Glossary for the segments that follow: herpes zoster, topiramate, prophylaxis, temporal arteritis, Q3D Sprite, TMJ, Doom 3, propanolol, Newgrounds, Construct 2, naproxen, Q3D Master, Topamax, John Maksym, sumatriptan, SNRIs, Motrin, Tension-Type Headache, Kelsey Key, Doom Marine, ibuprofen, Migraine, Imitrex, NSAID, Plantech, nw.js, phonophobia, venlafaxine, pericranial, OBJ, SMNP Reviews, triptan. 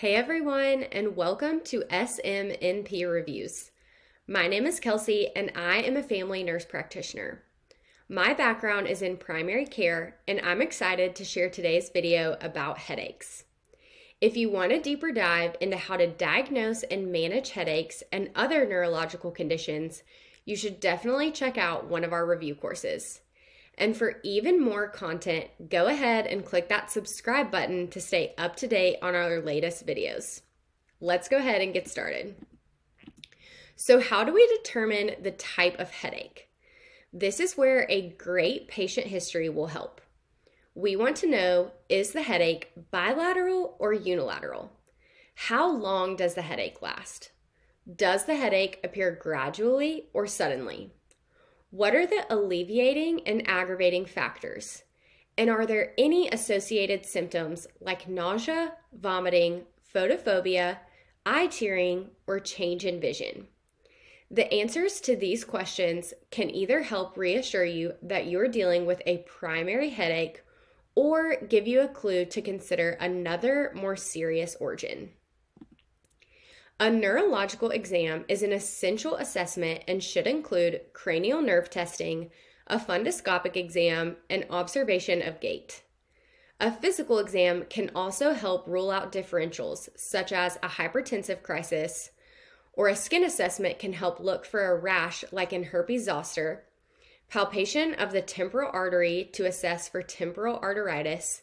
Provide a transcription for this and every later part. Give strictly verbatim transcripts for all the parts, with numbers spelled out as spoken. Hey everyone, and welcome to S M N P Reviews. My name is Kelsey, and I am a family nurse practitioner. My background is in primary care, and I'm excited to share today's video about headaches. If you want a deeper dive into how to diagnose and manage headaches and other neurological conditions, you should definitely check out one of our review courses. And for even more content, go ahead and click that subscribe button to stay up to date on our latest videos. Let's go ahead and get started. So how do we determine the type of headache? This is where a great patient history will help. We want to know, is the headache bilateral or unilateral? How long does the headache last? Does the headache appear gradually or suddenly? What are the alleviating and aggravating factors? And are there any associated symptoms like nausea, vomiting, photophobia, eye tearing, or change in vision? The answers to these questions can either help reassure you that you're dealing with a primary headache or give you a clue to consider another more serious origin. A neurological exam is an essential assessment and should include cranial nerve testing, a fundoscopic exam, and observation of gait. A physical exam can also help rule out differentials, such as a hypertensive crisis, or a skin assessment can help look for a rash like in herpes zoster, palpation of the temporal artery to assess for temporal arteritis,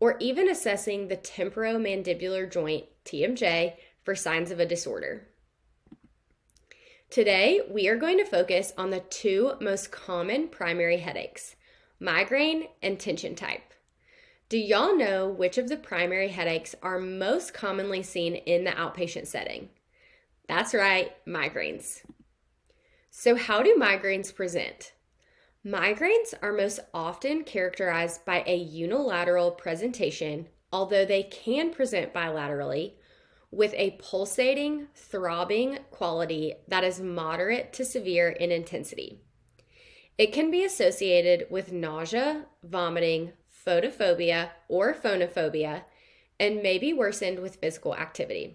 or even assessing the temporomandibular joint, T M J, for signs of a disorder. Today, we are going to focus on the two most common primary headaches, migraine and tension type. Do y'all know which of the primary headaches are most commonly seen in the outpatient setting? That's right, migraines. So how do migraines present? Migraines are most often characterized by a unilateral presentation, although they can present bilaterally, with a pulsating, throbbing quality that is moderate to severe in intensity. It can be associated with nausea, vomiting, photophobia, or phonophobia, and may be worsened with physical activity.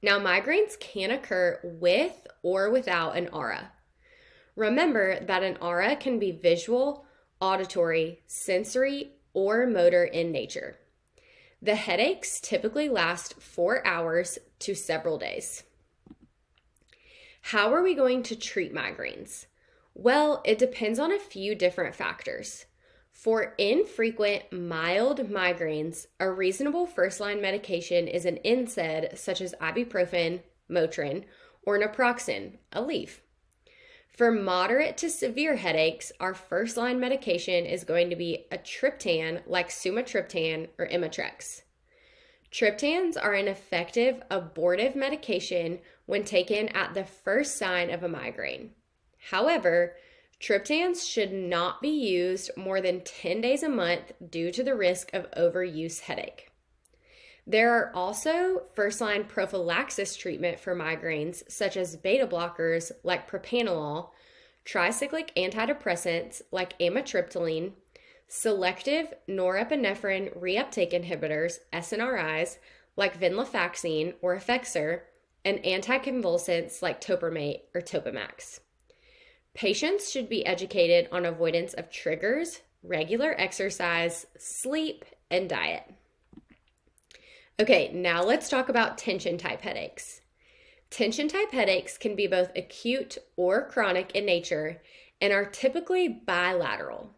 Now, migraines can occur with or without an aura. Remember that an aura can be visual, auditory, sensory, or motor in nature. The headaches typically last four hours to several days. How are we going to treat migraines? Well, it depends on a few different factors. For infrequent, mild migraines, a reasonable first-line medication is an N SAID such as ibuprofen, Motrin, or naproxen, Aleve. For moderate to severe headaches, our first-line medication is going to be a triptan like sumatriptan or Imitrex. Triptans are an effective abortive medication when taken at the first sign of a migraine. However, triptans should not be used more than ten days a month due to the risk of overuse headache. There are also first-line prophylaxis treatment for migraines, such as beta blockers like propanolol, tricyclic antidepressants like amitriptyline, selective norepinephrine reuptake inhibitors, S N R Is, like venlafaxine or Effexor, and anticonvulsants like topiramate or Topamax. Patients should be educated on avoidance of triggers, regular exercise, sleep, and diet. Okay, now let's talk about tension type headaches. Tension type headaches can be both acute or chronic in nature and are typically bilateral.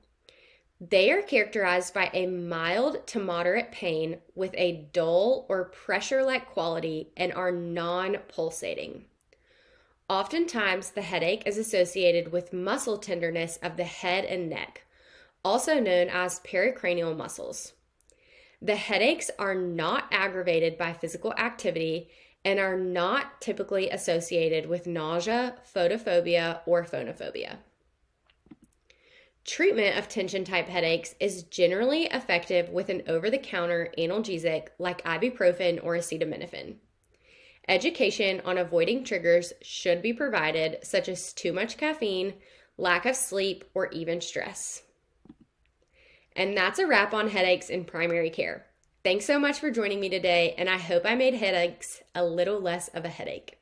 They are characterized by a mild to moderate pain with a dull or pressure-like quality and are non-pulsating. Oftentimes, the headache is associated with muscle tenderness of the head and neck, also known as pericranial muscles. The headaches are not aggravated by physical activity and are not typically associated with nausea, photophobia, or phonophobia. Treatment of tension type headaches is generally effective with an over-the-counter analgesic like ibuprofen or acetaminophen. Education on avoiding triggers should be provided, such as too much caffeine, lack of sleep, or even stress. And that's a wrap on headaches in primary care. Thanks so much for joining me today, and I hope I made headaches a little less of a headache.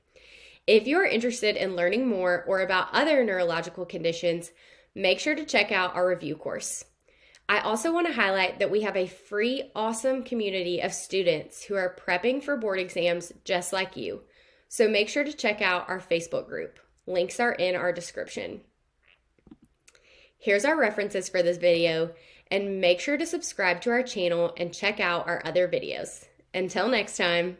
If you're interested in learning more or about other neurological conditions, make sure to check out our review course. I also want to highlight that we have a free, awesome community of students who are prepping for board exams just like you. So make sure to check out our Facebook group. Links are in our description. Here's our references for this video, and make sure to subscribe to our channel and check out our other videos. Until next time.